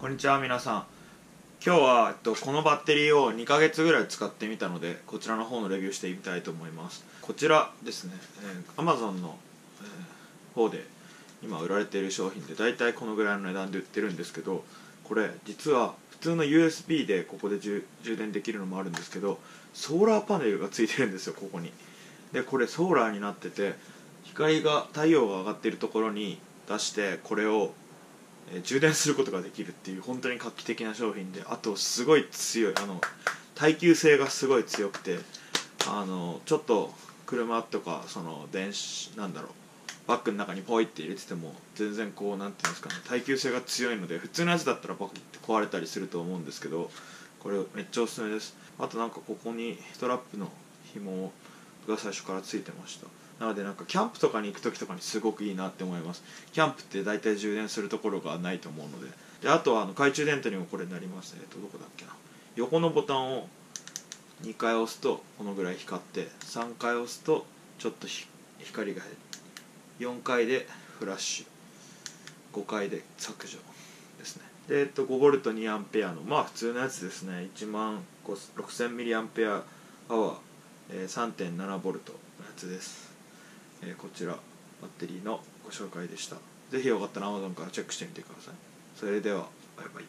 こんにちは皆さん。今日は、このバッテリーを2ヶ月ぐらい使ってみたので、こちらの方のレビューしてみたいと思います。こちらですね、Amazon の、方で今売られている商品で、だいたいこのぐらいの値段で売ってるんですけど、これ実は普通の USB でここで充電できるのもあるんですけど、ソーラーパネルがついてるんですよ、ここに。でこれソーラーになってて、太陽が上がっているところに出して、これを充電することができるっていう、本当に画期的な商品で、あとすごい強い、耐久性がすごい強くて、ちょっと車とかそのバッグの中にポイって入れてても全然こうなんていうんですかね、耐久性が強いので、普通のやつだったらバッグって壊れたりすると思うんですけど、これめっちゃおすすめです。あとなんかここにストラップの紐が最初からついてました。なのでなんかキャンプとかに行く時とかにすごくいいなって思います。キャンプって大体充電するところがないと思うので。であとは懐中電灯にもこれになります。どこだっけな。横のボタンを2回押すとこのぐらい光って、3回押すとちょっと光が減る。4回でフラッシュ、5回で削除ですね。で5V2A のまあ普通のやつですね。16000mAh、3.7V のやつです。こちらバッテリーのご紹介でした。ぜひよかったら Amazon からチェックしてみてください。それではバイバイ。